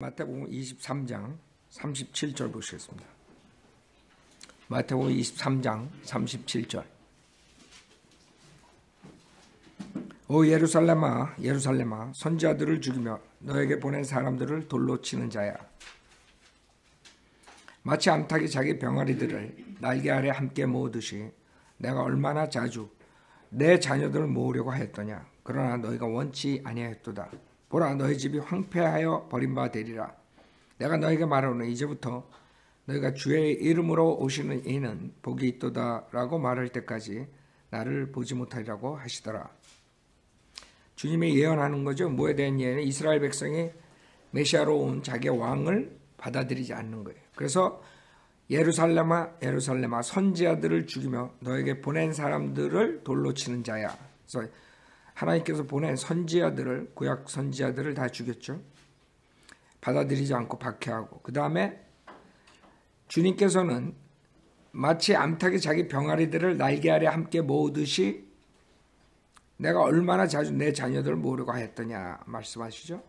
마태복음 23장 37절 보시겠습니다. 마태복음 23장 37절. 오 예루살렘아, 예루살렘아, 선지자들을 죽이며 너에게 보낸 사람들을 돌로 치는 자야. 마치 암탉이 자기 병아리들을 날개 아래 함께 모으듯이 내가 얼마나 자주 내 자녀들을 모으려고 하였더냐. 그러나 너희가 원치 아니하였도다. 보라, 너희 집이 황폐하여 버린 바 되리라. 내가 너에게 말하노니 이제부터 너희가 주의 이름으로 오시는 이는 복이 있도다라고 말할 때까지 나를 보지 못하리라고 하시더라. 주님이 예언하는 거죠. 뭐에 대한 예언은 이스라엘 백성이 메시아로 온 자기의 왕을 받아들이지 않는 거예요. 그래서 예루살렘아, 예루살렘아, 선지자들을 죽이며 너에게 보낸 사람들을 돌로 치는 자야. 그래서 하나님께서 보낸 선지자들을, 구약 선지자들을 다 죽였죠. 받아들이지 않고 박해하고. 그 다음에 주님께서는 마치 암탉이 자기 병아리들을 날개 아래 함께 모으듯이 내가 얼마나 자주 내 자녀들을 모으려고 하였더냐 말씀하시죠.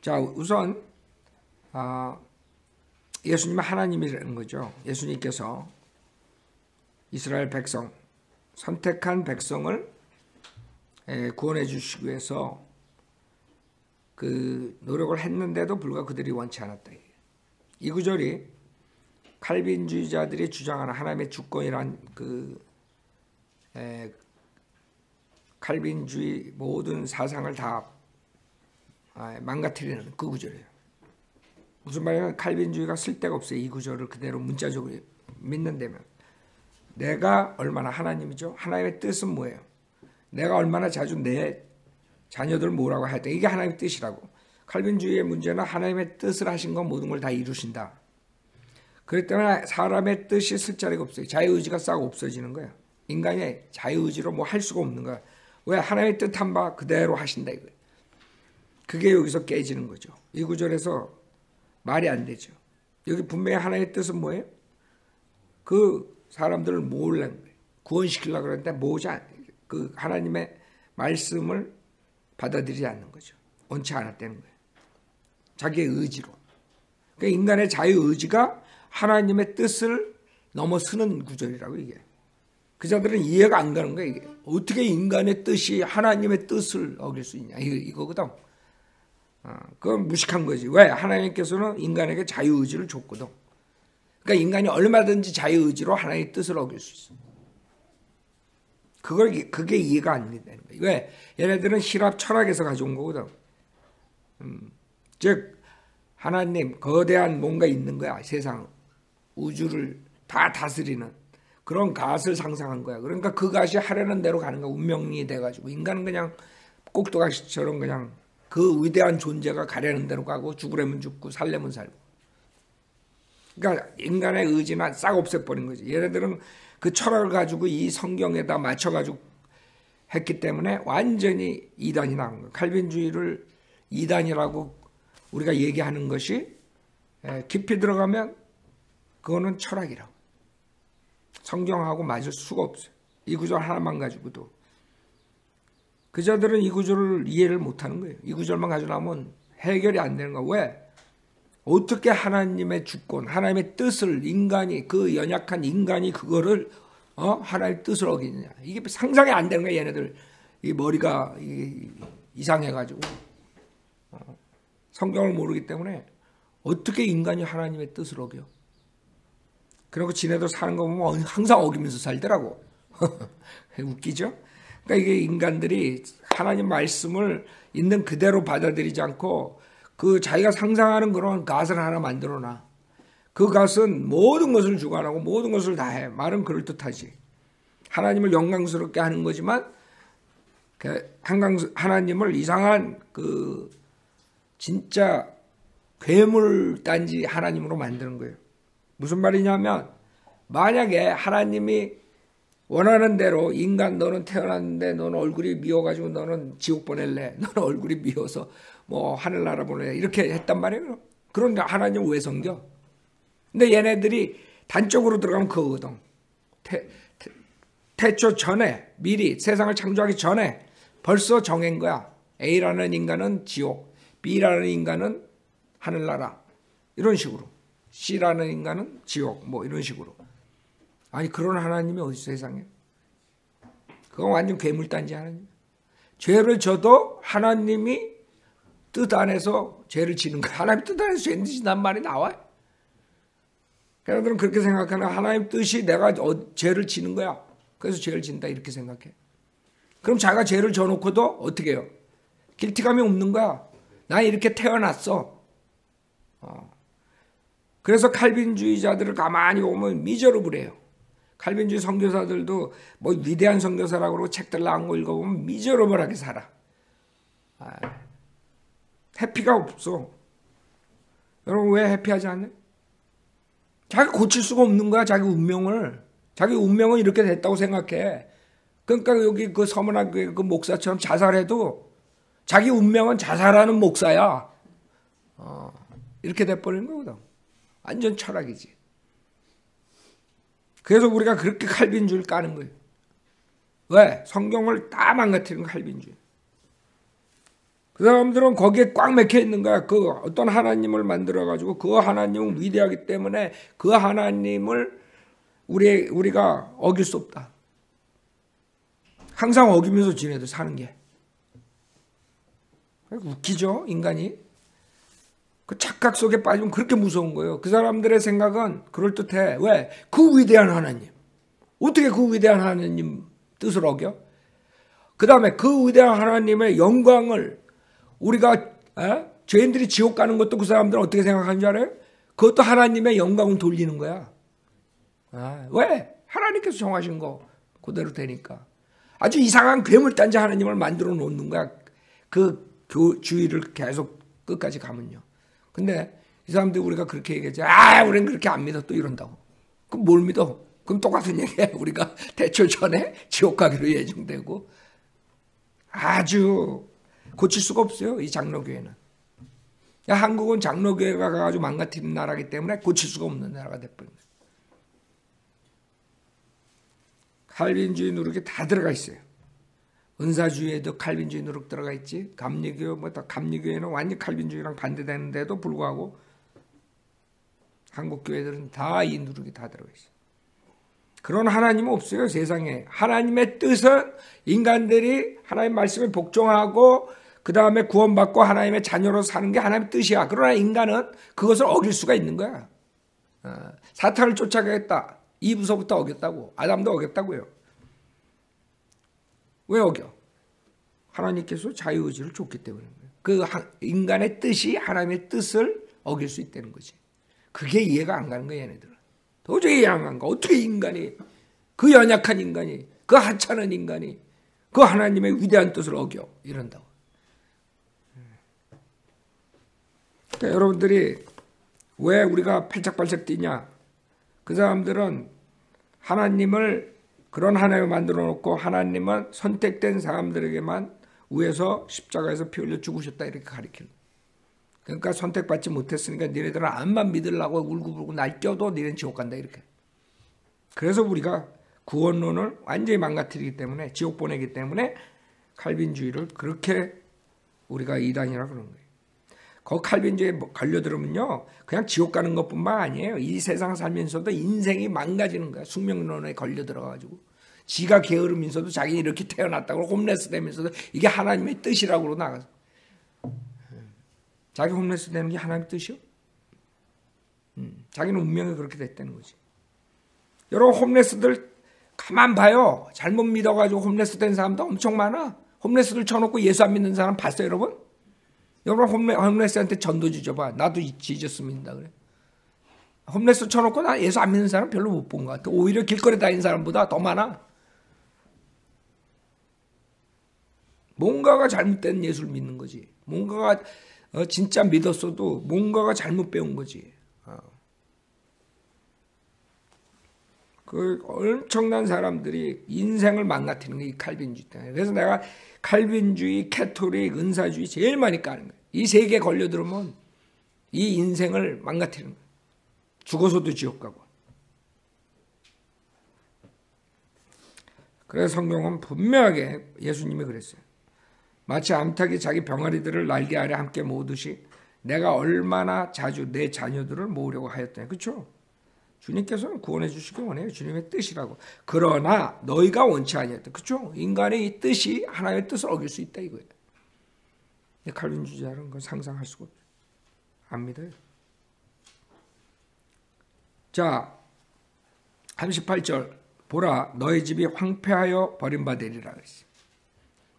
자, 우선 예수님은 하나님이라는 거죠. 예수님께서 이스라엘 백성, 선택한 백성을 구원해 주시기 위해서 그 노력을 했는데도 불구하고 그들이 원치 않았다. 이 구절이 칼빈주의자들이 주장하는 하나님의 주권이란 그 칼빈주의 모든 사상을 다 망가뜨리는 그 구절이에요. 무슨 말이냐면 칼빈주의가 쓸데가 없어요. 이 구절을 그대로 문자적으로 믿는다면 내가 얼마나 하나님이죠. 하나님의 뜻은 뭐예요? 내가 얼마나 자주 내 자녀들 뭐라고 하였다. 이게 하나님의 뜻이라고. 칼빈주의의 문제는 하나님의 뜻을 하신 건 모든 걸 다 이루신다. 그렇기 때문에 사람의 뜻이 쓸 자리가 없어요. 자유의지가 싹 없어지는 거예요. 인간의 자유의지로 뭐 할 수가 없는 거야. 왜? 하나님의 뜻한 바 그대로 하신다 이거예요. 그게 여기서 깨지는 거죠. 이 구절에서 말이 안 되죠. 여기 분명히 하나님의 뜻은 뭐예요? 그 사람들을 모으려는 거예요. 구원시키려고 그러는데 모으지 않아요. 그 하나님의 말씀을 받아들이지 않는 거죠. 원치 않았다는 거예요. 자기의 의지로. 그러니까 인간의 자유의지가 하나님의 뜻을 넘어서는 구절이라고 이게. 그 자들은 이해가 안 가는 거예요. 이게. 어떻게 인간의 뜻이 하나님의 뜻을 어길 수 있냐. 이거거든. 그건 무식한 거지. 왜? 하나님께서는 인간에게 자유의지를 줬거든. 그러니까 인간이 얼마든지 자유의지로 하나님의 뜻을 어길 수 있어. 그게 이해가 안 된다는 거예요. 왜? 얘네들은 히랍 철학에서 가져온 거거든. 즉 하나님 거대한 뭔가 있는 거야. 세상 우주를 다 다스리는 그런 갓을 상상한 거야. 그러니까 그 갓이 하려는 대로 가는 거야. 운명이 돼가지고 인간은 그냥 꼭두각시처럼 그냥 그 위대한 존재가 가려는 대로 가고 죽으려면 죽고 살려면 살고. 그러니까 인간의 의지나 싹 없애버린 거지. 얘네들은 그 철학을 가지고 이 성경에다 맞춰가지고 했기 때문에 완전히 이단이 나온 거예요. 칼빈주의를 이단이라고 우리가 얘기하는 것이 깊이 들어가면 그거는 철학이라고. 성경하고 맞을 수가 없어요. 이 구절 하나만 가지고도. 그 자들은 이 구절을 이해를 못하는 거예요. 이 구절만 가지고 나오면 해결이 안 되는 거예요. 왜? 어떻게 하나님의 주권, 하나님의 뜻을 인간이, 그 연약한 인간이 그거를 하나님의 뜻을 어기느냐. 이게 상상이 안 되는 거야. 얘네들 이 머리가 이상해가지고 성경을 모르기 때문에 어떻게 인간이 하나님의 뜻을 어겨. 그리고 지네들 사는 거 보면 항상 어기면서 살더라고. 웃기죠? 그러니까 이게 인간들이 하나님 말씀을 있는 그대로 받아들이지 않고 그 자기가 상상하는 그런 갓을 하나 만들어놔. 그 갓은 모든 것을 주관하고 모든 것을 다 해. 말은 그럴듯하지. 하나님을 영광스럽게 하는 거지만 하나님을 이상한 그 진짜 괴물단지 하나님으로 만드는 거예요. 무슨 말이냐면 만약에 하나님이 원하는 대로 인간 너는 태어났는데 너는 얼굴이 미워가지고 너는 지옥 보낼래. 너는 얼굴이 미워서 뭐 하늘나라 보내 이렇게 했단 말이에요. 그런데 하나님 왜 섬겨? 근데 얘네들이 단적으로 들어가면 그거거든. 태초 전에 미리 세상을 창조하기 전에 벌써 정한 거야. A라는 인간은 지옥, B라는 인간은 하늘나라 이런 식으로, C라는 인간은 지옥 뭐 이런 식으로. 아니 그런 하나님이 어디 있어 세상에. 그건 완전 괴물단지 하나님. 죄를 져도 하나님이 뜻 안에서 죄를 지는 거야. 하나님 뜻 안에서 죄를 지는 말이 나와요. 걔네들은 그렇게 생각하는, 하나님 뜻이 내가 죄를 지는 거야. 그래서 죄를 진다 이렇게 생각해. 그럼 자기가 죄를 져놓고도 어떻게 해요? 길티감이 없는 거야. 난 이렇게 태어났어. 그래서 칼빈주의자들을 가만히 보면 미저러블해요. 칼빈주의 선교사들도 뭐 위대한 선교사라고 그러고 책들 나온 거 읽어보면 미저러블하게 살아. 해피가 없어. 여러분 왜 해피하지 않나요? 자기 고칠 수가 없는 거야. 자기 운명을. 자기 운명은 이렇게 됐다고 생각해. 그러니까 여기 그 서문학 그 목사처럼 자살해도 자기 운명은 자살하는 목사야. 이렇게 돼버린 거거든. 완전 철학이지. 그래서 우리가 그렇게 칼빈주의를 까는 거예요. 왜? 성경을 다 망가뜨리는 칼빈주의. 그 사람들은 거기에 꽉 맥혀 있는 거야. 그 어떤 하나님을 만들어가지고 그 하나님은 위대하기 때문에 그 하나님을 우리가 어길 수 없다. 항상 어기면서 지내도 사는 게. 웃기죠, 인간이. 그 착각 속에 빠지면 그렇게 무서운 거예요. 그 사람들의 생각은 그럴듯해. 왜? 그 위대한 하나님. 어떻게 그 위대한 하나님 뜻을 어겨? 그 다음에 그 위대한 하나님의 영광을 우리가 죄인들이 지옥 가는 것도 그 사람들은 어떻게 생각하는 줄 알아요? 그것도 하나님의 영광을 돌리는 거야. 왜? 하나님께서 정하신 거 그대로 되니까. 아주 이상한 괴물단지 하나님을 만들어 놓는 거야. 그 주의를 계속 끝까지 가면요. 근데 이 사람들이 우리가 그렇게 얘기하지. 우린 그렇게 안 믿어 또 이런다고. 그럼 뭘 믿어? 그럼 똑같은 얘기야. 우리가 대초 전에 지옥 가기로 예정되고. 아주 고칠 수가 없어요. 이 장로교회는. 한국은 장로교회가 가지고 망가뜨린 나라이기 때문에 고칠 수가 없는 나라가 됐어요. 칼빈주의 누룩이 다 들어가 있어요. 은사주의에도 칼빈주의 누룩 들어가 있지. 감리교 감리교회는 완전 칼빈주의랑 반대되는데도 불구하고 한국 교회들은 다 이 누룩이 다 들어가 있어요. 그런 하나님은 없어요. 세상에. 하나님의 뜻은 인간들이 하나님의 말씀에 복종하고 그 다음에 구원받고 하나님의 자녀로 사는 게 하나님의 뜻이야. 그러나 인간은 그것을 어길 수가 있는 거야. 사탄을 쫓아가겠다. 2부서부터 어겼다고. 아담도 어겼다고요. 왜 어겨? 하나님께서 자유의지를 줬기 때문에. 그 인간의 뜻이 하나님의 뜻을 어길 수 있다는 거지. 그게 이해가 안 가는 거야 얘네들은. 도저히 이해 안 가는 거야. 어떻게 인간이, 그 연약한 인간이, 그 하찮은 인간이 그 하나님의 위대한 뜻을 어겨 이런다고. 그러니까 여러분들이 왜 우리가 팔짝팔짝 뛰냐. 그 사람들은 하나님을 그런 하나님을 만들어 놓고 하나님은 선택된 사람들에게만 위해서 십자가에서 피 흘려 죽으셨다 이렇게 가리키는. 그러니까 선택받지 못했으니까 니네들은 암만 믿으려고 울고불고 날뛰어도 니네는 지옥 간다 이렇게. 그래서 우리가 구원론을 완전히 망가뜨리기 때문에 지옥 보내기 때문에 칼빈주의를 그렇게 우리가 이단이라 그런 거예요. 그 칼빈주의에 걸려들으면요. 그냥 지옥 가는 것뿐만 아니에요. 이 세상 살면서도 인생이 망가지는 거야. 숙명론에 걸려들어가지고. 지가 게으르면서도 자기 이렇게 태어났다고 홈레스 되면서도 이게 하나님의 뜻이라고 나가서. 자기 홈레스 되는 게 하나님의 뜻이요? 자기는 운명이 그렇게 됐다는 거지. 여러분 홈레스들 가만 봐요. 잘못 믿어가지고 홈레스 된 사람도 엄청 많아. 홈레스들 쳐놓고 예수 안 믿는 사람 봤어요 여러분? 여러분 홈레스한테 전도 지져봐. 나도 지졌어 믿는다 그래. 홈레스 쳐놓고 나 예수 안 믿는 사람 별로 못 본 것 같아. 오히려 길거리 다니는 사람보다 더 많아. 뭔가가 잘못된 예수를 믿는 거지. 뭔가가 진짜 믿었어도 뭔가가 잘못 배운 거지. 그 엄청난 사람들이 인생을 망가뜨리는 게 이 칼빈주의 때문에. 그래서 내가 칼빈주의, 캐토릭, 은사주의 제일 많이 까는 거예요. 이 세 개 걸려들으면 이 인생을 망가뜨리는 거예요. 죽어서도 지옥 가고. 그래서 성경은 분명하게 예수님이 그랬어요. 마치 암탉이 자기 병아리들을 날개 아래 함께 모으듯이 내가 얼마나 자주 내 자녀들을 모으려고 하였더냐. 그렇죠? 주님께서는 구원해 주시기 원해요. 주님의 뜻이라고. 그러나 너희가 원치 아니었다. 그렇죠? 인간의 이 뜻이 하나님의 뜻을 어길 수 있다 이거예요. 칼빈주의자는 그건 상상할 수가 없죠. 안 믿어요. 자, 38절. 보라, 너희 집이 황폐하여 버림받으리라 그랬어요.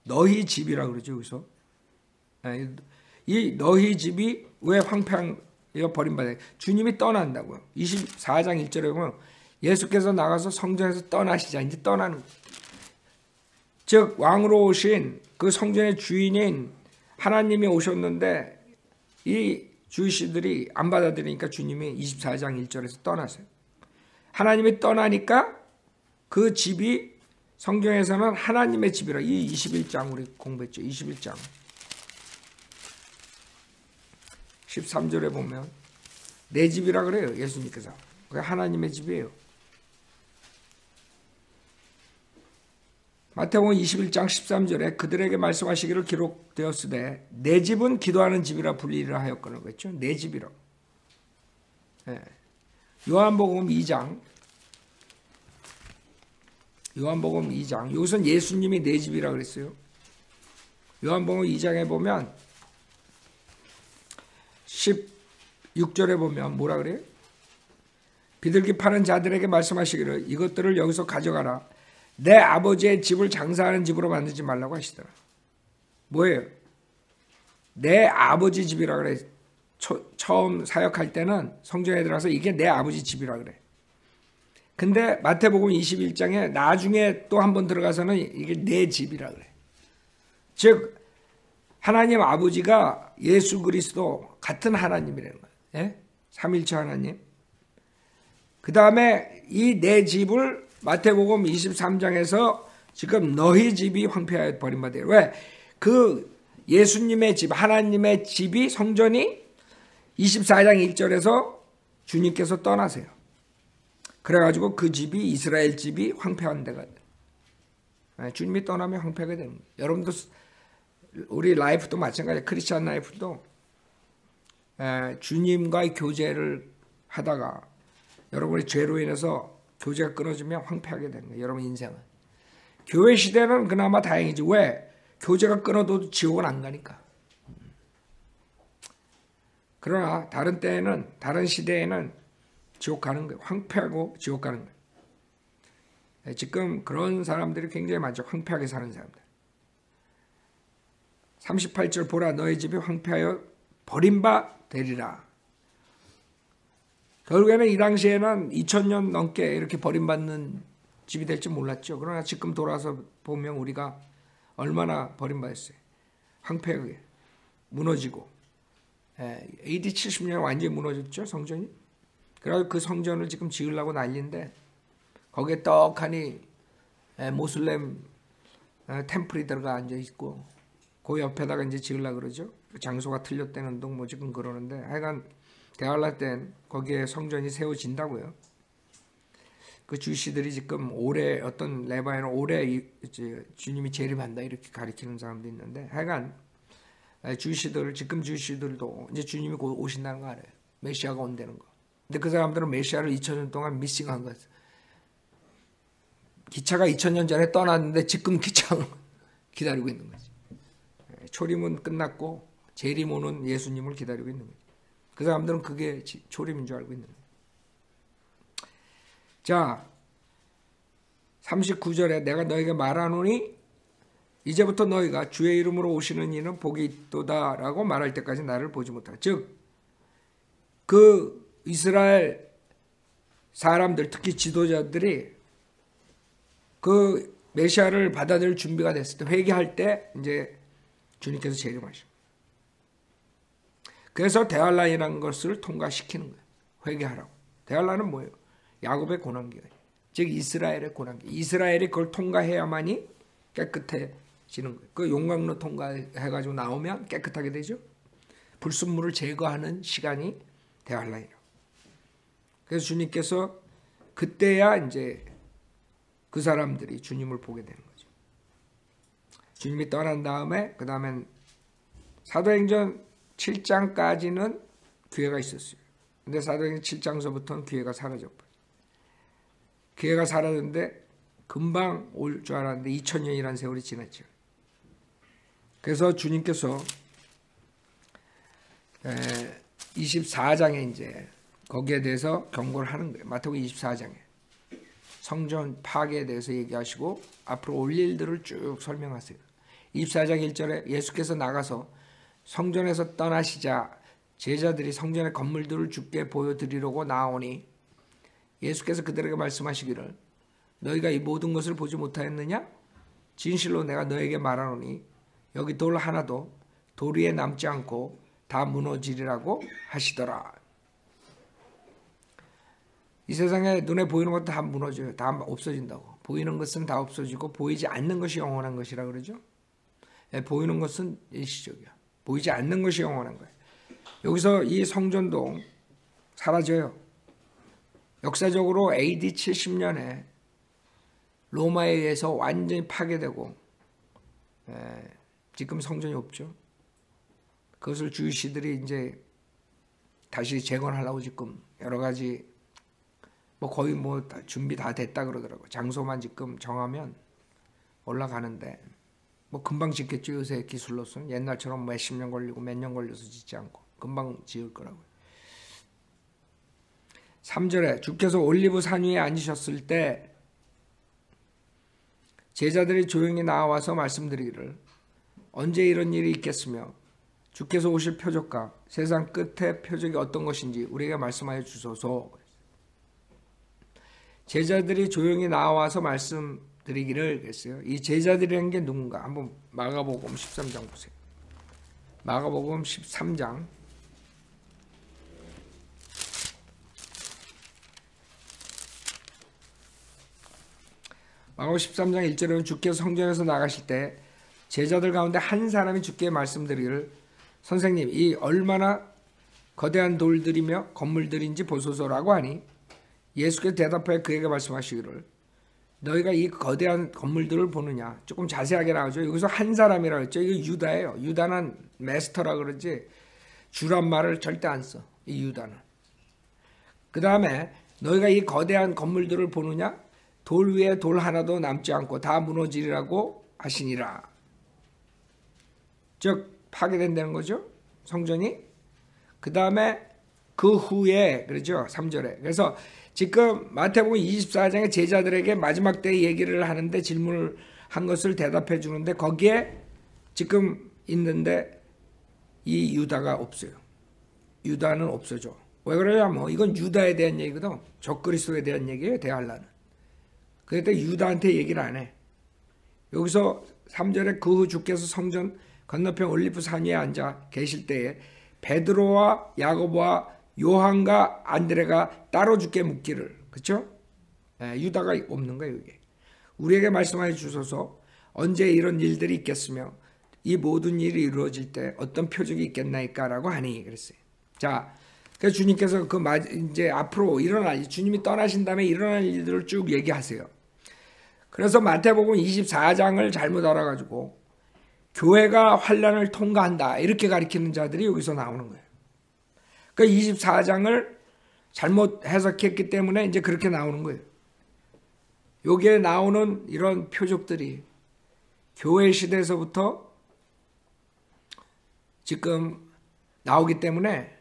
너희 집이라 그러죠, 여기서. 이 너희 집이 왜 황폐하여 버림받아요? 주님이 떠난다고요. 24장 1절에 보면 예수께서 나가서 성전에서 떠나시자. 이제 떠나는 거예요. 즉 왕으로 오신 그 성전의 주인인 하나님이 오셨는데 이 주시들이 안 받아들이니까 주님이 24장 1절에서 떠나세요. 하나님이 떠나니까 그 집이 성경에서는 하나님의 집이라. 이 21장 우리 공부했죠. 21장 13절에 보면 내 집이라 그래요. 예수님께서. 그게 하나님의 집이에요. 마태복음 21장 13절에 그들에게 말씀하시기를 기록되었으되 내 집은 기도하는 집이라 불리라 하였거늘. 그랬죠? 내 집이라. 예. 요한복음 2장. 요한복음 2장. 여기서는 예수님이 내 집이라 그랬어요. 요한복음 2장에 보면 16절에 보면 뭐라 그래요? 비둘기 파는 자들에게 말씀하시기를 이것들을 여기서 가져가라. 내 아버지의 집을 장사하는 집으로 만들지 말라고 하시더라. 뭐예요? 내 아버지 집이라 그래. 처음 사역할 때는 성전에 들어가서 이게 내 아버지 집이라 그래. 근데 마태복음 21장에 나중에 또 한 번 들어가서는 이게 내 집이라 그래. 즉 하나님 아버지가 예수 그리스도 같은 하나님이라는 거예요. 예? 삼일체 하나님. 그 다음에 이 내 집을 마태복음 23장에서 지금 너희 집이 황폐하여 버림받아요. 왜? 그 예수님의 집, 하나님의 집이 성전이 24장 1절에서 주님께서 떠나세요. 그래가지고 그 집이 이스라엘 집이 황폐한 데가 돼요. 주님이 떠나면 황폐하게 됩니다. 여러분도 우리 라이프도 마찬가지예요. 크리스찬 라이프도 주님과의 교제를 하다가 여러분의 죄로 인해서 교제가 끊어지면 황폐하게 되는 거예요. 여러분 인생은. 교회 시대는 그나마 다행이지. 왜? 교제가 끊어도 지옥은 안 가니까. 그러나 다른 때에는 다른 시대에는 지옥 가는 거예요. 황폐하고 지옥 가는 거예요. 지금 그런 사람들이 굉장히 많죠. 황폐하게 사는 사람들. 38절 보라 너의 집이 황폐하여 버림바 되리라. 결국에는 이 당시에는 2000년 넘게 이렇게 버림받는 집이 될지 몰랐죠. 그러나 지금 돌아서 보면 우리가 얼마나 버림받았어요. 황폐하게 무너지고 AD 70년에 완전히 무너졌죠. 성전이. 그래서 그 성전을 지금 지으려고 난리인데 거기에 떡하니 모슬렘 템플이 들어가 앉아있고 그 옆에다가 이제 지으려고 그러죠. 장소가 틀렸다는 둥 뭐 지금 그러는데 하여간 대활라 땐 거기에 성전이 세워진다고요. 그 주시들이 지금 올해 어떤 레바에는 올해 주님이 재림한다 이렇게 가리키는 사람도 있는데 하여간 주시들 지금 주시들도 이제 주님이 곧 오신다는 거 알아요. 메시아가 온다는 거. 근데 그 사람들은 메시아를 2000년 동안 미싱한 거예요. 기차가 2000년 전에 떠났는데 지금 기차가 기다리고 있는 거지. 초림은 끝났고 재림 오는 예수님을 기다리고 있는 거지. 그 사람들은 그게 초림인 줄 알고 있는 거예요. 자, 39절에 내가 너에게 말하노니 이제부터 너희가 주의 이름으로 오시는 이는 복이 있도다라고 말할 때까지 나를 보지 못하라. 즉, 그 이스라엘 사람들 특히 지도자들이 그 메시아를 받아들일 준비가 됐을 때 회개할 때 이제 주님께서 재림하십니다. 그래서 대환란이라는 것을 통과시키는 거예요. 회개하라고. 대환란은 뭐예요? 야곱의 고난기간. 즉 이스라엘의 고난기간. 이스라엘이 그걸 통과해야만이 깨끗해지는 거예요. 그 용광로 통과해가지고 나오면 깨끗하게 되죠. 불순물을 제거하는 시간이 대환란이라고. 그래서 주님께서 그때야 이제 그 사람들이 주님을 보게 되는 거죠. 주님이 떠난 다음에 그 다음엔 사도행전 7장까지는 기회가 있었어요. 근데 사도행전 7장서부터는 기회가 사라졌어요. 기회가 사라졌는데 금방 올 줄 알았는데 2000년이라는 세월이 지났죠. 그래서 주님께서 24장에 이제 거기에 대해서 경고를 하는 거예요. 마태복음 24장에 성전 파괴에 대해서 얘기하시고 앞으로 올 일들을 쭉 설명하세요. 24장 1절에 예수께서 나가서 성전에서 떠나시자 제자들이 성전의 건물들을 주께 보여드리려고 나오니 예수께서 그들에게 말씀하시기를 너희가 이 모든 것을 보지 못하였느냐? 진실로 내가 너에게 말하노니 여기 돌 하나도 돌 위에 남지 않고 다 무너지리라고 하시더라. 이 세상에 눈에 보이는 것도 다 무너져요. 다 없어진다고. 보이는 것은 다 없어지고 보이지 않는 것이 영원한 것이라 그러죠. 보이는 것은 일시적이야. 보이지 않는 것이 영원한 거예요. 여기서 이 성전도 사라져요. 역사적으로 AD 70년에 로마에 의해서 완전히 파괴되고 지금 성전이 없죠. 그것을 주유시들이 이제 다시 재건하려고 지금 여러 가지 거의 다 준비 다 됐다 그러더라고. 장소만 지금 정하면 올라가는데 금방 짓겠죠. 요새 기술로서는 옛날처럼 몇십 년 걸리고 몇 년 걸려서 짓지 않고 금방 지을 거라고요. 3절에 주께서 올리브산 위에 앉으셨을 때 제자들이 조용히 나와서 말씀드리기를 언제 이런 일이 있겠으며 주께서 오실 표적과 세상 끝의 표적이 어떤 것인지 우리에게 말씀하여 주소서. 제자들이 조용히 나와서 말씀드리기를 그랬어요. 이 제자들이라는 게 누군가? 한번 마가복음 13장 보세요. 마가복음 13장 1절에는 주께서 성전에서 나가실 때 제자들 가운데 한 사람이 주께 말씀드리기를 선생님 이 얼마나 거대한 돌들이며 건물들인지 보소서라고 하니 예수께서 대답하여 그에게 말씀하시기를 너희가 이 거대한 건물들을 보느냐. 조금 자세하게 나오죠. 여기서 한 사람이라고 했죠. 이게 유다예요. 유다는 메스터라 그러지 주란 말을 절대 안 써. 이 유다는. 그 다음에 너희가 이 거대한 건물들을 보느냐. 돌 위에 돌 하나도 남지 않고 다 무너지리라고 하시니라. 즉 파괴된다는 거죠. 성전이. 그 다음에 그 후에 그러죠. 3절에. 그래서 지금 마태복음 24장에 제자들에게 마지막 때 얘기를 하는데 질문을 한 것을 대답해 주는데 거기에 지금 있는데 이 유다가 없어요. 유다는 없어져. 왜 그러냐면 이건 유다에 대한 얘기거든. 적그리스도에 대한 얘기예요. 대할라는. 그때 유다한테 얘기를 안 해. 여기서 3절에 그 후 주께서 성전 건너편 올리브산 위에 앉아 계실 때에 베드로와 야고보와 요한과 안드레가 따로 주께 묻기를. 그렇죠? 유다가 없는 거예요. 이게. 우리에게 말씀하여 주소서. 언제 이런 일들이 있겠으며 이 모든 일이 이루어질 때 어떤 표적이 있겠나이까라고 하니 그랬어요. 자, 그래서 주님께서 이제 앞으로 일어날 주님이 떠나신 다음에 일어날 일들을 쭉 얘기하세요. 그래서 마태복음 24장을 잘못 알아가지고 교회가 환란을 통과한다 이렇게 가리키는 자들이 여기서 나오는 거예요. 그 24장을 잘못 해석했기 때문에 이제 그렇게 나오는 거예요. 여기에 나오는 이런 표적들이 교회 시대에서부터 지금 나오기 때문에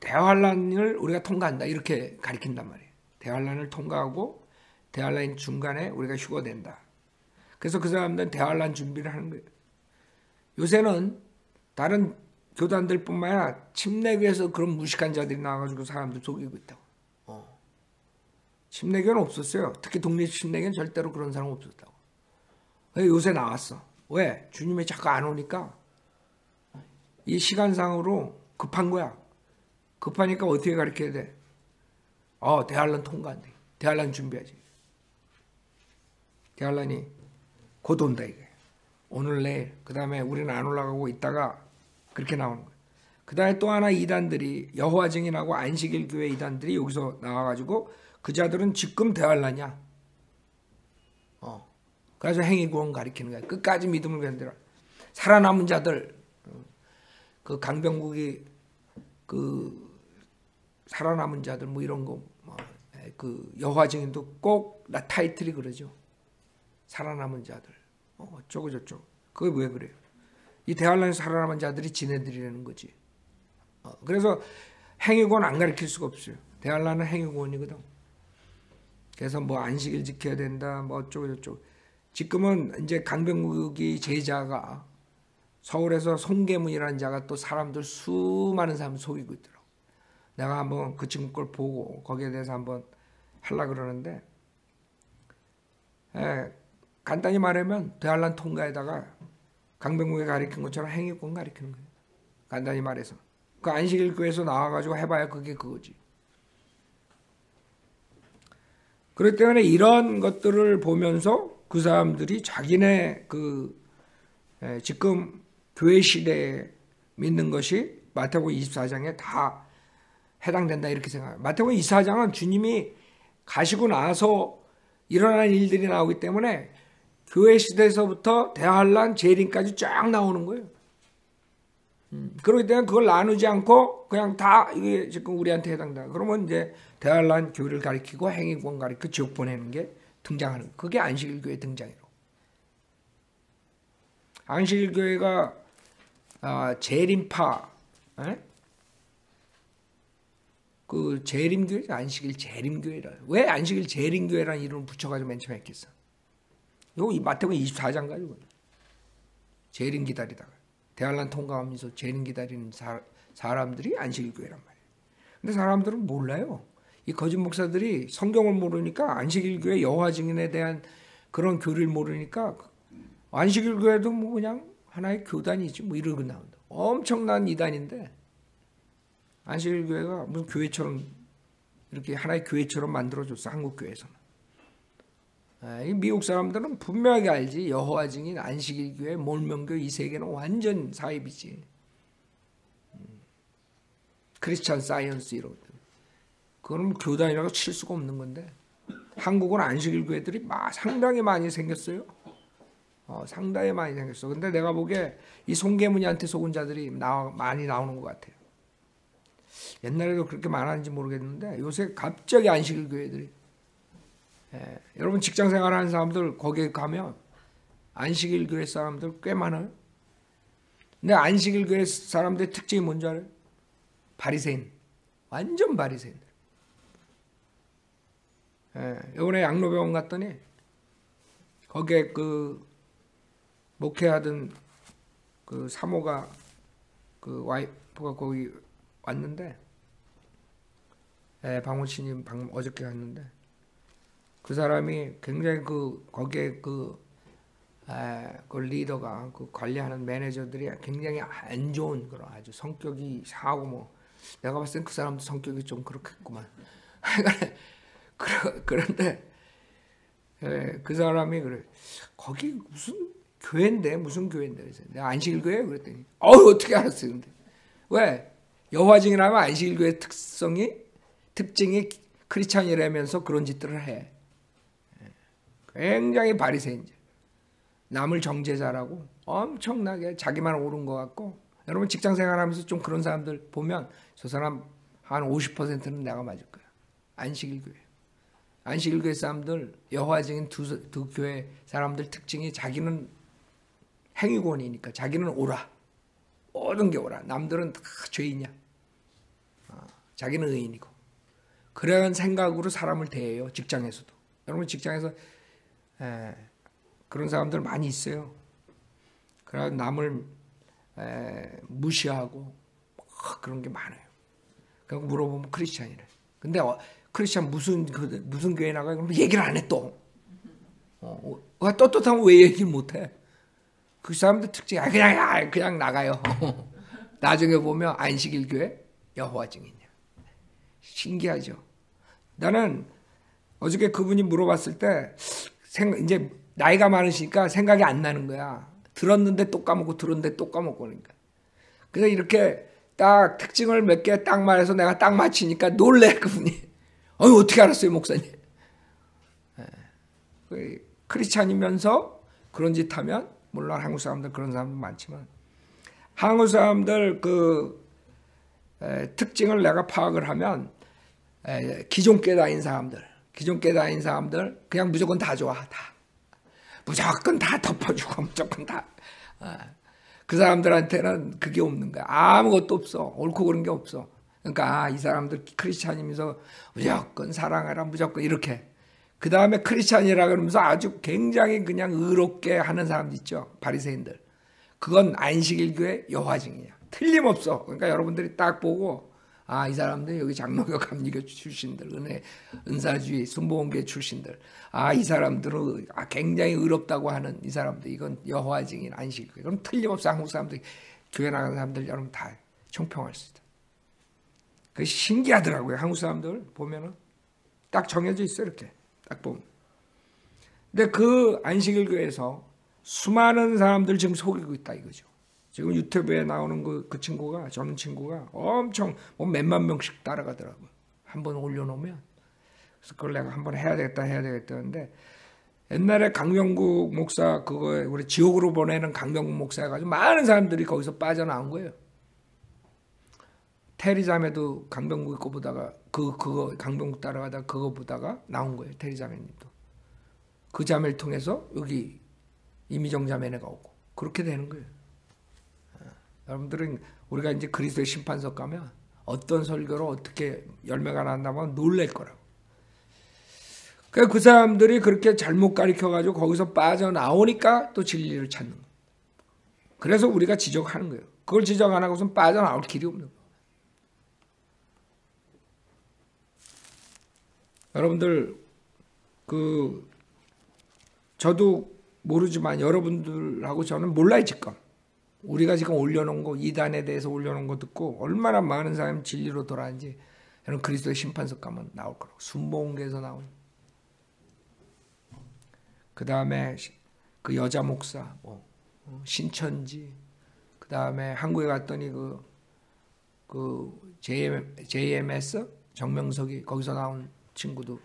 대환란을 우리가 통과한다 이렇게 가리킨단 말이에요. 대환란을 통과하고 대환란 중간에 우리가 휴거된다. 그래서 그 사람들은 대환란 준비를 하는 거예요. 요새는 다른 교단들 뿐만 아니라 침례교에서 그런 무식한 자들이 나와가지고 사람들 속이고 있다고. 침례교는 없었어요. 특히 독립침례교는 절대로 그런 사람 없었다고. 요새 나왔어. 왜? 주님이 자꾸 안 오니까 이 시간상으로 급한 거야. 급하니까 어떻게 가르쳐야 돼? 대환란 통과한대. 대환란 준비하지. 대환란이 곧 온다 이게. 오늘 내일. 그 다음에 우리는 안 올라가고 있다가 그렇게 나오는 거예요. 그 다음에 또 하나 이단들이 여호와 증인하고 안식일 교회 이단들이 여기서 나와가지고 그 자들은 지금 대환란이야. 그래서 행위구원 가리키는 거야. 끝까지 믿음을 견뎌라. 살아남은 자들, 그 강병국이 그 살아남은 자들 뭐 이런 거, 그 여호와 증인도 꼭 나 타이틀이 그러죠. 살아남은 자들, 어쩌고 저쩌고. 그게 왜 그래요? 이 대환란에서 살아남은 자들이 지네들이라는 거지. 그래서 행위구원 안 가리킬 수가 없어요. 대환란은 행위구원이거든. 그래서 뭐 안식일 지켜야 된다, 뭐 어쩌고 저쩌고. 지금은 이제 강병국이 제자가 서울에서 송계문이라는 자가 또 사람들 수많은 사람 속이고 있더라고. 내가 한번 그 친구 걸 보고 거기에 대해서 한번 하려고 그러는데, 예, 간단히 말하면 대환란 통과에다가 강병국이 가리킨 것처럼 행위권 가리키는 거예요. 간단히 말해서. 그 안식일 교회에서 나와가지고 해봐야 그게 그거지. 그렇기 때문에 이런 것들을 보면서 그 사람들이 자기네 그 지금 교회 시대에 믿는 것이 마태복음 24장에 다 해당된다 이렇게 생각해요. 마태복음 24장은 주님이 가시고 나서 일어난 일들이 나오기 때문에 교회 시대에서부터 대환란, 재림까지 쫙 나오는 거예요. 그렇기 때문에 그걸 나누지 않고 그냥 다 이게 지금 우리한테 해당다. 그러면 이제 대환란 교회를 가리키고 행위권 가리키고 지옥 보내는 게 등장하는 거예요. 그게 안식일 교회 등장이라고. 안식일 교회가 재림파, 그 재림교회, 안식일 재림교회라. 왜 안식일 재림교회라는 이름을 붙여가지고 맨 처음에 했겠어? 이 마태복음 24장 가지고 재림 기다리다가. 대환란 통과하면서 재림 기다리는 사람들이 안식일 교회란 말이에요. 근데 사람들은 몰라요. 이 거짓 목사들이 성경을 모르니까 안식일 교회 여호와 증인에 대한 그런 교리를 모르니까 안식일 교회도 뭐 그냥 하나의 교단이지 뭐 이러고 나온다. 엄청난 이단인데 안식일 교회가 무슨 교회처럼 이렇게 하나의 교회처럼 만들어줬어. 한국 교회에서는. 미국 사람들은 분명하게 알지. 여호와 증인, 안식일 교회, 몰명교 이 세 개는 완전 사입이지. 크리스찬 사이언스 이러고. 그건 교단이라고 칠 수가 없는 건데. 한국은 안식일 교회들이 상당히 많이 생겼어요. 상당히 많이 생겼어. 근데 내가 보기에 이 송계문이한테 속은 자들이 많이 나오는 것 같아요. 옛날에도 그렇게 많았는지 모르겠는데 요새 갑자기 안식일 교회들이. 예, 여러분 직장생활 하는 사람들 거기에 가면 안식일 교회 사람들 꽤 많아요. 근데 안식일 교회 사람들의 특징이 뭔지 알아요? 바리새인. 완전 바리새인들. 예, 이번에 양로병원 갔더니 거기에 그 목회하던 그 사모가 그 와이프가 거기 왔는데, 예, 방호신님 방금 어저께 갔는데 그 사람이 굉장히 그 거기에 그 리더가 그 관리하는 매니저들이 굉장히 안 좋은 그런 아주 성격이 이상하고 뭐 내가 봤을 땐 그 사람도 성격이 좀 그렇겠구만. 그런데 예, 그 사람이 그래. 거기 무슨 교회인데 무슨 교회인데 그래서 내가 안식일 교회 그랬더니 어떻게 알았어요 근데 왜 여호와 증인이라면 안식일 교회 특징이 크리스찬이라면서 그런 짓들을 해. 굉장히 바리새인이죠. 남을 정죄자라고 엄청나게 자기만 옳은 것 같고. 여러분 직장생활하면서 좀 그런 사람들 보면 저 사람 한 50%는 내가 맞을 거야. 안식일 교회. 안식일 교회 사람들 여호와 증인 두 교회 사람들 특징이 자기는 행위권이니까 자기는 옳아. 모든 게 옳아. 남들은 다 죄인이야. 자기는 의인이고. 그런 생각으로 사람을 대해요. 직장에서도. 여러분 직장에서 그런 사람들 많이 있어요. 그래서 남을 무시하고 그런 게 많아요. 그리고 물어보면 크리스찬이래. 근데 크리스찬 무슨 교회 나가요? 그럼 얘기를 안 해 또. 떳떳하면 왜 얘기를 못 해? 그 사람들 특징이 그냥 나가요. 나중에 보면 안식일 교회 여호와 증인이야. 신기하죠. 나는 어저께 그분이 물어봤을 때 이제 나이가 많으시니까 생각이 안 나는 거야. 들었는데 또 까먹고 그러니까. 그래서 이렇게 딱 특징을 몇 개 딱 말해서 내가 딱 맞히니까 놀래 그분이. 어떻게 알았어요 목사님. 크리스찬이면서 그런 짓 하면, 물론 한국 사람들 그런 사람도 많지만, 한국 사람들 그 특징을 내가 파악을 하면, 기존교회 다닌 사람들, 그냥 무조건 다 좋아, 다. 무조건 다 덮어주고, 무조건 다. 그 사람들한테는 그게 없는 거야. 아무것도 없어. 옳고 그런 게 없어. 그러니까 이 사람들 크리스찬이면서 무조건 사랑해라, 무조건 이렇게. 그 다음에 크리스찬이라 그러면서 아주 굉장히 그냥 의롭게 하는 사람들 있죠. 바리새인들. 그건 안식일교의 여화증이야. 틀림없어. 그러니까 여러분들이 딱 보고, 아, 이 사람들 여기 장로교 감리교 출신들, 은사주의 순복음교회 출신들, 아, 이 사람들은 굉장히 의롭다고 하는 이 사람들, 이건 여호와증인 안식교회. 그럼 틀림없어 한국 사람들, 교회 나가는 사람들 여러분 다 총평할 수 있다. 그게 신기하더라고요. 한국 사람들 보면은 딱 정해져 있어, 이렇게 딱 보면. 근데 그 안식일교회에서 수많은 사람들 지금 속이고 있다 이거죠. 지금 유튜브에 나오는 그 친구가, 젊은 친구가 엄청 뭐 몇만 명씩 따라가더라고요. 한번 올려놓으면. 그래서 그걸 내가 한번 해야 되겠다 했는데, 옛날에 강명국 목사, 그거에 우리 지옥으로 보내는 강명국 목사 해가지고 많은 사람들이 거기서 빠져나온 거예요. 테리자매도 강명국 거 보다가, 그거 강명국 따라가다가 그거 보다가 나온 거예요. 테리자매님도. 그 자매를 통해서 여기 이미정 자매네가 오고 그렇게 되는 거예요. 여러분들은 우리가 이제 그리스도의 심판석 가면 어떤 설교로 어떻게 열매가 난다면 놀랄 거라고. 그 사람들이 그렇게 잘못 가르쳐가지고 거기서 빠져나오니까 또 진리를 찾는 거예요. 그래서 우리가 지적하는 거예요. 그걸 지적 안 하고서는 빠져나올 길이 없는 거예요. 여러분들, 저도 모르지만 여러분들하고 저는 몰라요, 지금. 우리가 지금 올려놓은 거, 이단에 대해서 올려놓은 거 듣고 얼마나 많은 사람이 진리로 돌아는지 이런 그리스도의 심판석 가면 나올 거라고. 순복음교에서 나온. 그 다음에 그 여자 목사, 신천지. 그 다음에 한국에 갔더니 그 JMS 정명석이 거기서 나온 친구도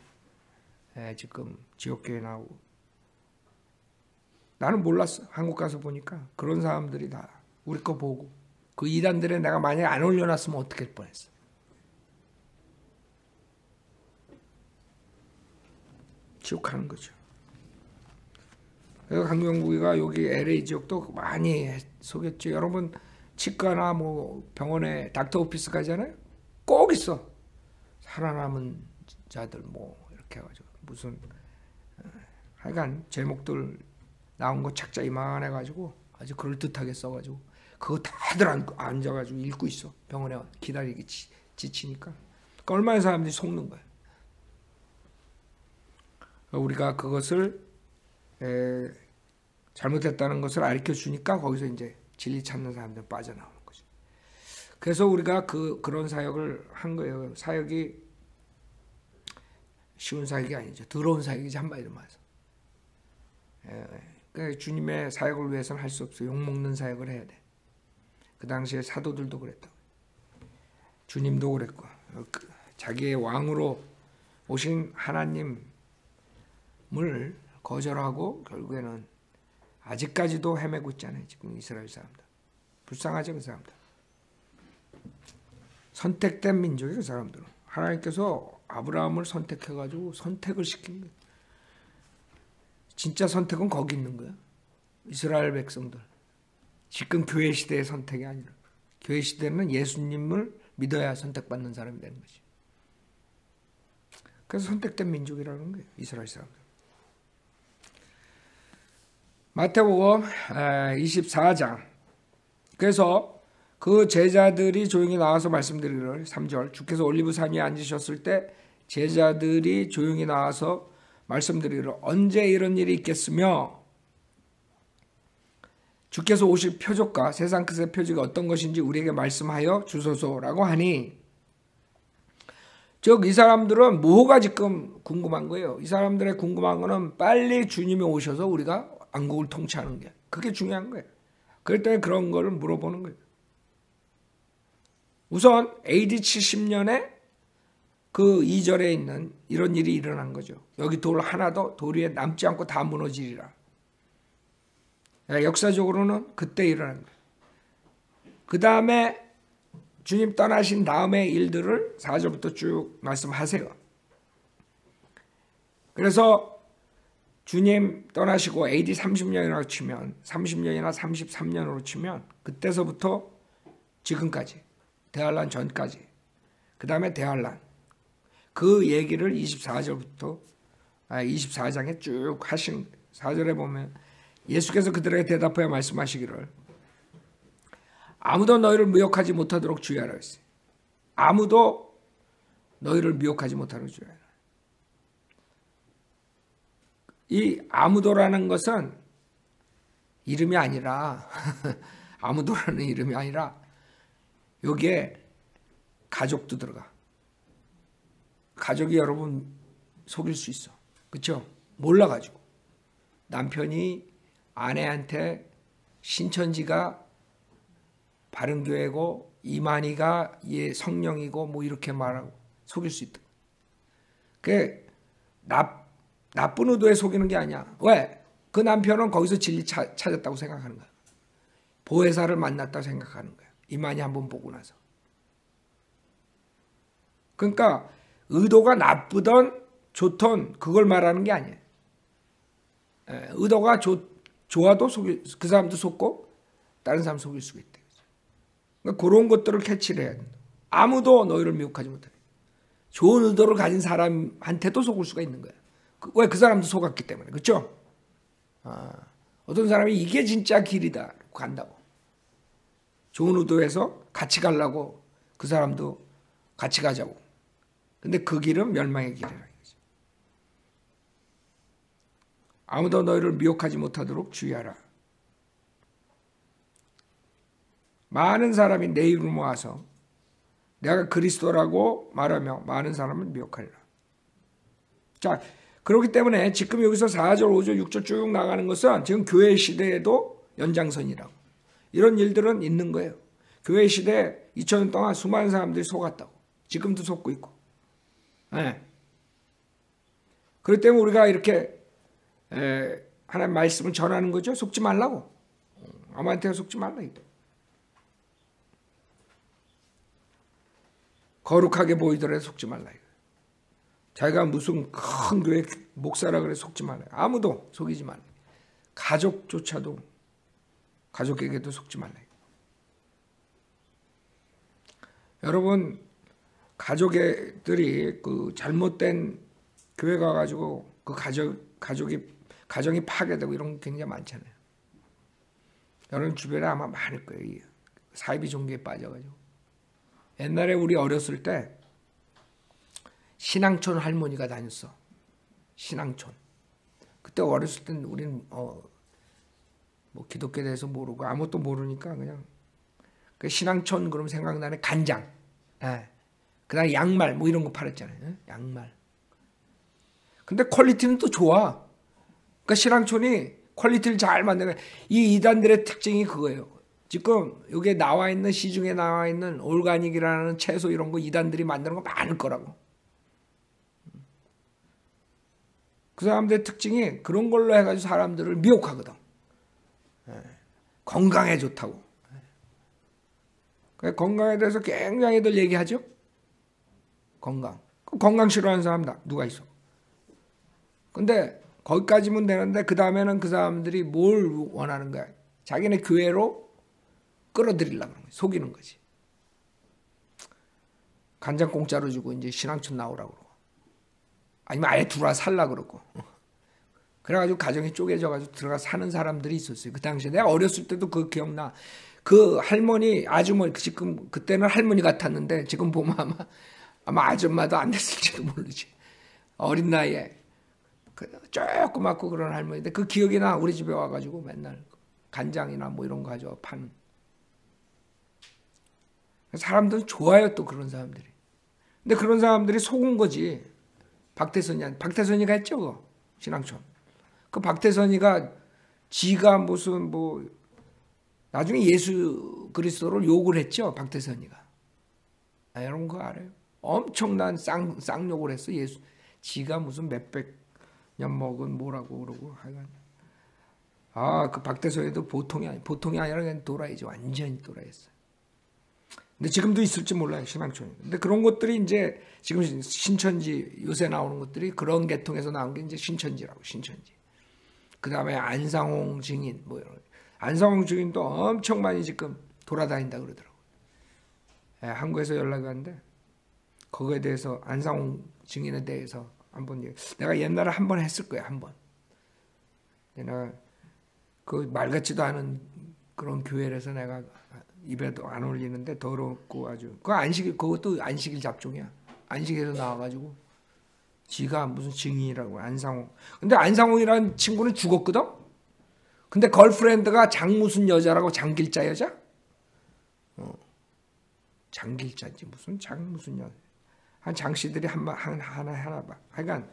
지금 지옥교에 나오고. 나는 몰랐어. 한국 가서 보니까 그런 사람들이 다 우리 거 보고, 그 이단들에 내가 만약에 안 올려놨으면 어떻게 할 뻔했어. 지옥하는 거죠. 그래서 강명국이가 여기 LA 지역도 많이 속였죠. 여러분 치과나 뭐 병원에 닥터 오피스 가잖아요. 꼭 있어. 살아남은 자들 뭐 이렇게 해가지고 무슨 하여간 제목들 나온 거 책자 이만해가지고 아주 그럴듯하게 써가지고 그거 다들 앉아가지고 읽고 있어. 병원에 기다리기 지치니까. 그러니까 얼마나 사람들이 속는 거야. 우리가 그것을 잘못했다는 것을 알려주니까 거기서 이제 진리 찾는 사람들 빠져나오는 거죠. 그래서 우리가 그런 사역을 한 거예요. 사역이 쉬운 사역이 아니죠. 더러운 사역이지, 한마디로 말해서. 주님의 사역을 위해서는 할 수 없어. 욕먹는 사역을 해야 돼. 그 당시에 사도들도 그랬다고. 주님도 그랬고, 자기의 왕으로 오신 하나님을 거절하고 결국에는 아직까지도 헤매고 있잖아요. 지금 이스라엘 사람들. 불쌍하죠, 그 사람들. 선택된 민족이, 그 사람들은. 하나님께서 아브라함을 선택해가지고 선택을 시킨 거예요. 진짜 선택은 거기 있는 거야. 이스라엘 백성들. 지금 교회 시대의 선택이 아니라. 교회 시대는 예수님을 믿어야 선택받는 사람이 되는 거지. 그래서 선택된 민족이라는 거예요, 이스라엘 사람들. 마태복음 24장. 그래서 그 제자들이 조용히 나와서 말씀드리기를, 3절. 주께서 올리브산 위에 앉으셨을 때 제자들이 조용히 나와서 말씀드리기를 언제 이런 일이 있겠으며 주께서 오실 표적과 세상 끝의 표적이 어떤 것인지 우리에게 말씀하여 주소서라고 하니, 즉 이 사람들은 뭐가 지금 궁금한 거예요. 이 사람들의 궁금한 거는 빨리 주님이 오셔서 우리가 왕국을 통치하는 게, 그게 중요한 거예요. 그랬더니 그런 거를 물어보는 거예요. 우선 AD 70년에 그 2절에 있는 이런 일이 일어난 거죠. 여기 돌 하나도 돌 위에 남지 않고 다 무너지리라. 역사적으로는 그때 일어납니다. 그 다음에 주님 떠나신 다음의 일들을 4절부터 쭉 말씀하세요. 그래서 주님 떠나시고 AD 30년이라고 치면 30년이나 33년으로 치면 그때서부터 지금까지 대환란 전까지 그 다음에 대환란 그 얘기를 24절부터 24장에 쭉 하신 4절에 보면 예수께서 그들에게 대답하여 말씀하시기를 아무도 너희를 미혹하지 못하도록 주의하라 했어요. 아무도 너희를 미혹하지 못하도록 주의하라. 이 아무도라는 것은 이름이 아니라 아무도라는 이름이 아니라 여기에 가족도 들어가. 가족이 여러분 속일 수 있어. 그렇죠? 몰라가지고. 남편이 아내한테 신천지가 바른교회고 이만희가 예 성령이고 뭐 이렇게 말하고 속일 수 있다. 그게 나쁜 의도에 속이는 게 아니야. 왜? 그 남편은 거기서 진리 찾았다고 생각하는 거야. 보혜사를 만났다고 생각하는 거야. 이만희 한번 보고 나서. 그러니까 의도가 나쁘던 좋던 그걸 말하는 게 아니에요. 예, 의도가 좋아도 속일, 그 사람도 속고 다른 사람 속일 수가 있대요. 그러니까 그런 것들을 캐치를 해야 된다. 아무도 너희를 미혹하지 못해. 좋은 의도를 가진 사람한테도 속을 수가 있는 거야. 왜? 그 사람도 속았기 때문에. 그렇죠? 아, 어떤 사람이 이게 진짜 길이다 간다고. 좋은 의도에서 같이 가려고 그 사람도 같이 가자고. 근데 그 길은 멸망의 길이라는 거죠. 아무도 너희를 미혹하지 못하도록 주의하라. 많은 사람이 내 입을 모아서 내가 그리스도라고 말하며 많은 사람을 미혹하리라. 자, 그렇기 때문에 지금 여기서 4절, 5절, 6절 쭉 나가는 것은 지금 교회 시대에도 연장선이라고. 이런 일들은 있는 거예요. 교회 시대에 2000년 동안 수많은 사람들이 속았다고. 지금도 속고 있고. 네. 그렇기 때문에 우리가 이렇게 하나님 말씀을 전하는 거죠. 속지 말라고. 아무한테나 속지 말라. 거룩하게 보이더라도 속지 말라. 자기가 무슨 큰 교회 목사라 그래 속지 말라. 아무도 속이지 말라. 가족조차도 가족에게도 속지 말라. 여러분 가족들이 그 잘못된 교회 가가지고 그 가정이 파괴되고 이런 게 굉장히 많잖아요. 여러분 주변에 아마 많을 거예요. 사이비 종교에 빠져가지고. 옛날에 우리 어렸을 때 신앙촌 할머니가 다녔어. 신앙촌. 그때 어렸을 땐 우리는 뭐 기독교에 대해서 모르고 아무것도 모르니까 그냥 그 신앙촌 그럼 생각나네 간장. 예. 그다음에 양말 뭐 이런 거 팔았잖아요. 예? 양말. 근데 퀄리티는 또 좋아. 그러니까 신앙촌이 퀄리티를 잘 만드는 이 이단들의 특징이 그거예요. 지금 여기에 나와 있는 시중에 나와 있는 올가닉이라는 채소 이런 거 이단들이 만드는 거 많을 거라고. 그 사람들의 특징이 그런 걸로 해가지고 사람들을 미혹하거든. 예. 건강에 좋다고. 예. 건강에 대해서 굉장히들 얘기하죠. 건강. 건강 싫어하는 사람 누가 있어. 근데 거기까지면 되는데 그 다음에는 그 사람들이 뭘 원하는 거야. 자기네 교회로 끌어들이려고 하는 거야. 속이는 거지. 간장 공짜로 주고 이제 신앙촌 나오라고 그러고. 아니면 아예 들어와 살라 그러고. 그래가지고 가정이 쪼개져가지고 들어가 사는 사람들이 있었어요. 그 당시에. 내가 어렸을 때도 그 기억나. 그 할머니, 아주머니, 지금, 그때는 할머니 같았는데 지금 보면 아마 아줌마도 안 됐을지도 모르지. 어린 나이에. 그 조그맣고 그런 할머니인데 그 기억이 나. 우리 집에 와가지고 맨날 간장이나 뭐 이런 거 가져와 파는. 사람들은 좋아요, 또 그런 사람들이. 근데 그런 사람들이 속은 거지. 박태선이가 했죠, 그거. 신앙촌. 그 박태선이가 지가 무슨 뭐, 나중에 예수 그리스도를 욕을 했죠, 박태선이가. 아, 여러분 그거 알아요? 엄청난 쌍욕을 했어. 예수 지가 무슨 몇백 년 먹은 뭐라고 그러고 하여간 그 박대서에도 보통이 아니라 그냥 도라이지. 완전히 도라이였어요. 근데 지금도 있을지 몰라요, 신앙촌이. 근데 그런 것들이 이제 지금 신천지 요새 나오는 것들이 그런 계통에서 나온 게 이제 신천지라고. 신천지. 그 다음에 안상홍 증인 뭐 이런. 안상홍 증인도 엄청 많이 지금 돌아다닌다 그러더라고. 예, 한국에서 연락이 왔는데 거기에 대해서 안상홍 증인에 대해서 한번 얘기. 내가 옛날에 한번 했을 거야, 한번. 내가 그 말 같지도 않은 그런 교회에서 내가 입에도 안 올리는데 더럽고 아주 그 안식일, 그것도 안식일 잡종이야. 안식일에서 나와가지고 지가 무슨 증인이라고. 안상홍. 근데 안상홍이라는 친구는 죽었거든. 근데 걸프렌드가 장무슨 여자라고, 장길자 여자? 장길자지 무슨 장무슨 여자. 한 장씨들이 하나 봐. 하여간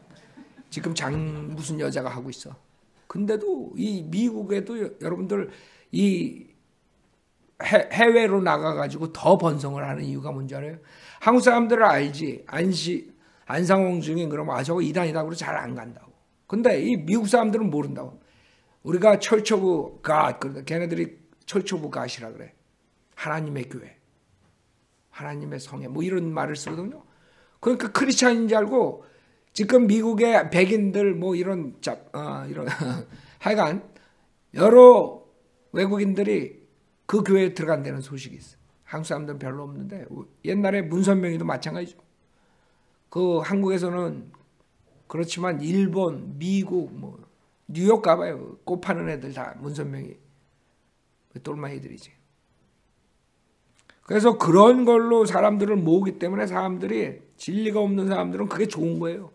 지금 장무슨 여자가 하고 있어. 근데도 이 미국에도 여러분들 이 해외로 나가가지고 더 번성을 하는 이유가 뭔지 알아요? 한국 사람들을 알지. 안상홍 증인 그러면 저거 이단이라고 그러고 잘 안 간다고. 근데 이 미국 사람들은 모른다고. 우리가 철치 오브 갓, 걔네들이 철치 오브 갓이라 그래. 하나님의 교회, 하나님의 성회 뭐 이런 말을 쓰거든요. 그러니까 크리스찬인 줄 알고 지금 미국의 백인들 뭐 이런 이런 하여간 여러 외국인들이 그 교회에 들어간다는 소식이 있어요. 한국 사람들은 별로 없는데 옛날에 문선명이도 마찬가지죠. 그 한국에서는 그렇지만 일본, 미국, 뭐 뉴욕 가봐요. 꽃 파는 애들 다 문선명이 똘마이들이지. 그래서 그런 걸로 사람들을 모으기 때문에 사람들이 진리가 없는 사람들은 그게 좋은 거예요.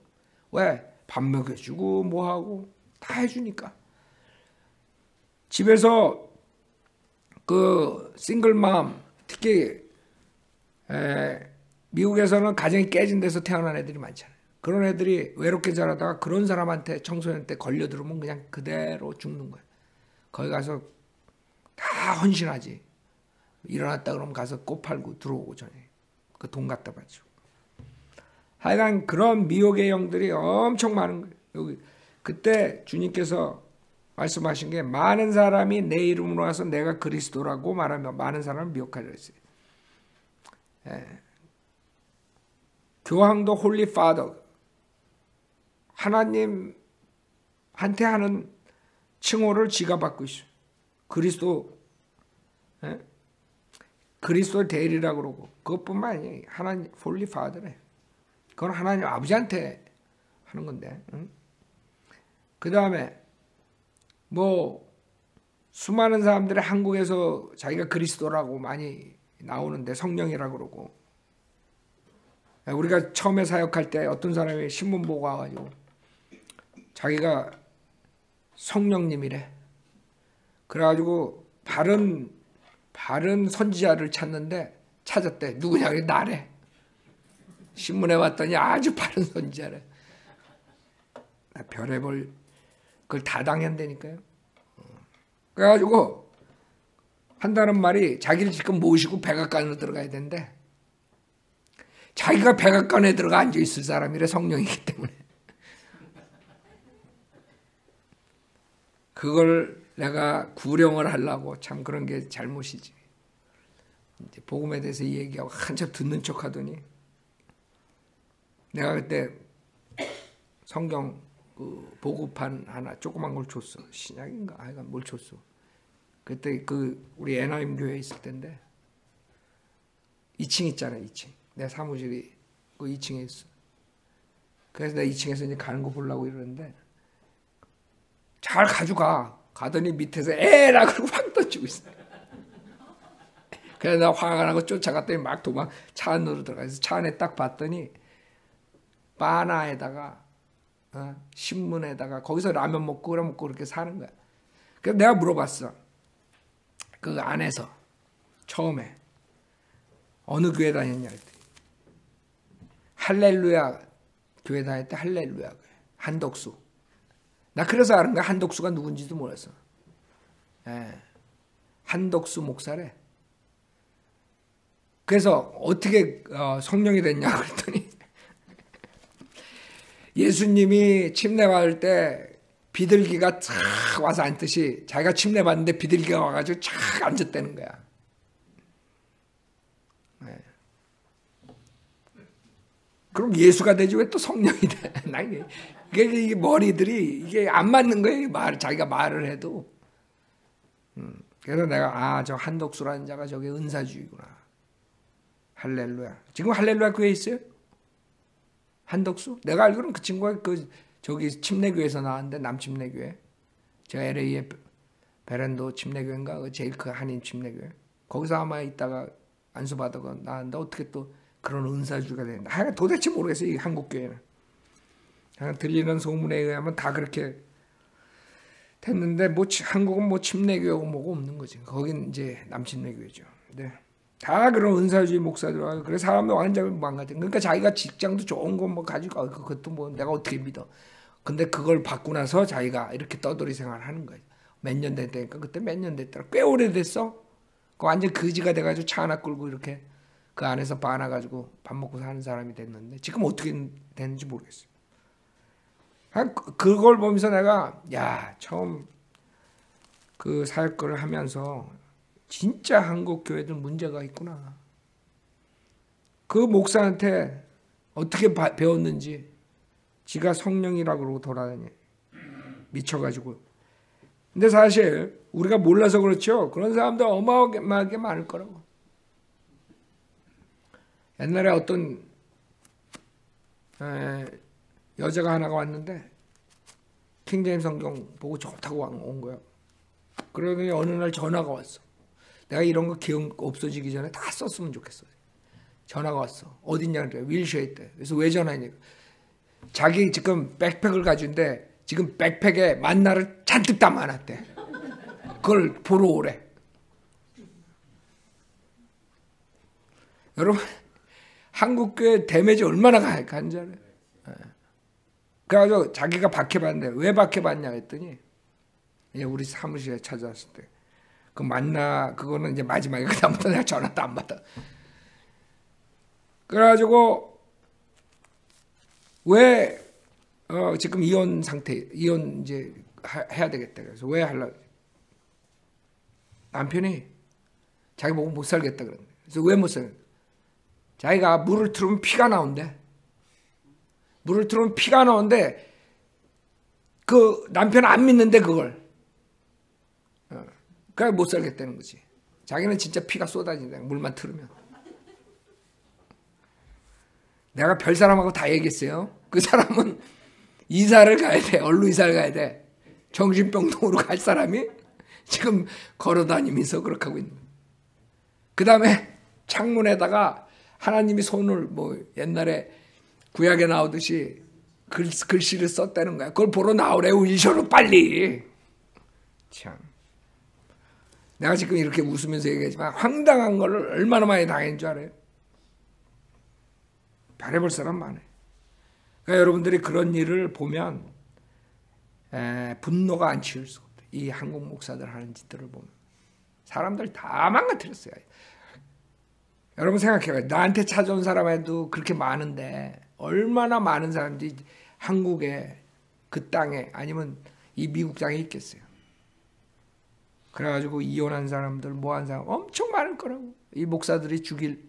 왜? 밥 먹여주고 뭐하고 다 해주니까. 집에서 그 싱글맘, 특히 미국에서는 가정이 깨진 데서 태어난 애들이 많잖아요. 그런 애들이 외롭게 자라다가 그런 사람한테 청소년 때 걸려들으면 그냥 그대로 죽는 거예요. 거기 가서 다 헌신하지. 일어났다 그러면 가서 꽃 팔고 들어오고 전에 그 돈 갖다 바치고. 하여간 그런 미혹의 영들이 엄청 많은 거예요. 여기 그때 주님께서 말씀하신 게 많은 사람이 내 이름으로 와서 내가 그리스도라고 말하며 많은 사람을 미혹하려 했어요. 교황도 홀리 파더, 하나님한테 하는 칭호를 지가 받고 있어요. 그리스도, 그리스도 대리라고 그러고. 그것뿐만 아니에요. 하나님 홀리 파더래. 그건 하나님 아버지한테 하는 건데. 그 다음에 뭐 수많은 사람들이 한국에서 자기가 그리스도라고 많이 나오는데 성령이라고 그러고. 우리가 처음에 사역할 때 어떤 사람이 신문 보고 와가지고 자기가 성령님이래. 그래가지고 바른 선지자를 찾았대. 누구냐? 나래. 신문에 왔더니 아주 바른 선지자래. 별의별 그걸 다 당한다니까요. 그래가지고 한다는 말이 자기를 지금 모시고 백악관으로 들어가야 된대. 자기가 백악관에 들어가 앉아있을 사람이래, 성령이기 때문에. 그걸 내가 구령을 하려고. 참 그런 게 잘못이지. 이제 복음에 대해서 얘기하고 한참 듣는 척 하더니 내가 그때 성경 보고판 하나 조그만 걸 줬어. 신약인가? 하여간 뭘 줬어. 그때 우리 애나임 교회에 있을 텐데 2층 있잖아, 2층. 내 사무실이 그 2층에 있어. 그래서 내가 2층에서 이제 가는 거 보려고 이러는데 잘 가져가. 가더니 밑에서 에라 그러고 확 던지고 있어. 그래서 내가 화가 나고 쫓아갔더니 막 차 안으로 들어가서 차 안에 딱 봤더니 바나에다가 신문에다가 거기서 라면 먹고 그래 먹고 그렇게 사는 거야. 그래서 내가 물어봤어. 그 안에서 처음에 어느 교회 다녔냐 했더니 할렐루야 교회 다녔대. 할렐루야 교회. 한덕수. 나 그래서 아는 거야. 한덕수가 누군지도 몰랐어. 한덕수 목사래. 그래서 어떻게 성령이 됐냐고 그랬더니 예수님이 침례받을 때 비둘기가 쫙 와서 앉듯이 자기가 침례받는데 비둘기가 와가지고 쫙 앉았다는 거야. 네. 그럼 예수가 되지 왜 또 성령이 돼? 이게 머리들이 이게 안 맞는 거예요. 자기가 말을 해도. 그래서 내가 저 한덕수라는 자가 저게 은사주의구나. 할렐루야. 지금 할렐루야 교회에 있어요? 한덕수? 내가 알기로는 그 친구가 저기 침례교회에서 나왔는데, 남침례교회. 제가 LA의 베란도 침례교회인가? 제일 큰 한인 침례교회. 거기서 아마 있다가 안수받아서 나왔는데 어떻게 또 그런 은사주의가 된다. 하여간 도대체 모르겠어요. 이 한국교회는. 하여간 들리는 소문에 의하면 다 그렇게 됐는데 한국은 침례교회고 뭐고 없는 거지. 거긴 이제 남침례교회죠. 네. 다 그런 은사주의 목사들하고 그래 사람이 완전히 망가져. 그러니까 자기가 직장도 좋은 거 뭐 가지고 그것도 뭐 내가 어떻게 믿어. 근데 그걸 받고 나서 자기가 이렇게 떠돌이 생활하는 거야. 몇 년 됐다니까 그때 몇 년 됐더라. 꽤 오래됐어. 그 완전 거지가 돼가지고 차 하나 끌고 이렇게 그 안에서 빠나가지고 밥 먹고 사는 사람이 됐는데 지금 어떻게 됐는지 모르겠어요. 그걸 보면서 내가 처음 그 사역을 하면서. 진짜 한국 교회도 문제가 있구나. 그 목사한테 어떻게 배웠는지 지가 성령이라고 그러고 돌아다니 미쳐가지고. 근데 사실 우리가 몰라서 그렇죠. 그런 사람들 어마어마하게 많을 거라고. 옛날에 어떤 여자가 하나가 왔는데 킹제임스성경 보고 좋다고 온 거야. 그러더니 어느 날 전화가 왔어. 내가 이런 거 기억 없어지기 전에 다 썼으면 좋겠어요. 전화가 왔어. 어딨냐 그래. 윌셔에 있대. 그래서 왜 전화했냐. 자기 지금 백팩을 가지는데 지금 백팩에 만나를 잔뜩 담아놨대. 그걸 보러 오래. 여러분 한국교회 데미지 얼마나 간 줄 알아요? 그래가지고 자기가 박해받는데 왜 박해받냐 했더니 우리 사무실에 찾아왔을 때 그 만나 그거는 이제 마지막에 그다음부터 내가 전화도 안 받아. 그래가지고 왜 지금 이혼 상태 이혼 이제 해야 되겠다. 그래서 왜 하려고 남편이 자기 보고 못 살겠다 그러는데 그래서 왜 못 살겠다. 자기가 물을 틀으면 피가 나온대. 물을 틀으면 피가 나온대. 그 남편은 안 믿는데 그걸. 그러니까 못 살겠다는 거지. 자기는 진짜 피가 쏟아진다. 물만 틀으면. 내가 별 사람하고 다 얘기했어요. 그 사람은 이사를 가야 돼. 얼루 이사를 가야 돼. 정신병동으로 갈 사람이 지금 걸어다니면서 그렇게 하고 있는 거야. 그 다음에 창문에다가 하나님이 손을 뭐 옛날에 구약에 나오듯이 글씨를 썼다는 거야. 그걸 보러 나오래요. 일셔로 빨리. 참. 내가 지금 이렇게 웃으면서 얘기하지만 황당한 걸 얼마나 많이 당한 줄 알아요? 바라볼 사람 많아요. 그러니까 여러분들이 그런 일을 보면 분노가 안 치울 수가 없어요. 이 한국 목사들 하는 짓들을 보면. 사람들 다 망가뜨렸어요. 여러분 생각해봐요. 나한테 찾아온 사람에도 그렇게 많은데 얼마나 많은 사람들이 한국에 그 땅에 아니면 이 미국 땅에 있겠어요. 그래가지고 이혼한 사람들 뭐한 사람 엄청 많을 거라고. 이 목사들이 죽일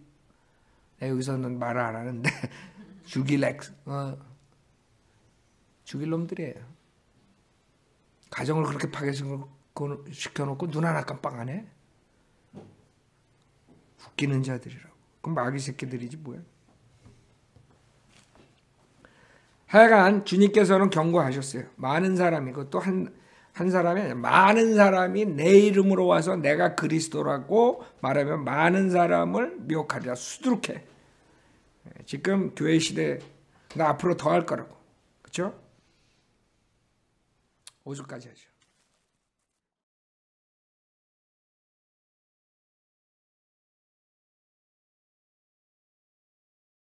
여기서는 말을 안 하는데 죽일 놈들이에요. 가정을 그렇게 파괴시켜놓고 눈 하나 깜빡 안 해. 웃기는 자들이라고. 그럼 마귀 새끼들이지 뭐야. 하여간 주님께서는 경고하셨어요. 많은 사람이 그것도 한 사람이 아니라 많은 사람이 내 이름으로 와서 내가 그리스도라고 말하면 많은 사람을 미혹하리라. 수두룩해. 지금 교회 시대 나 앞으로 더 할 거라고. 그렇죠? 5절까지 하죠.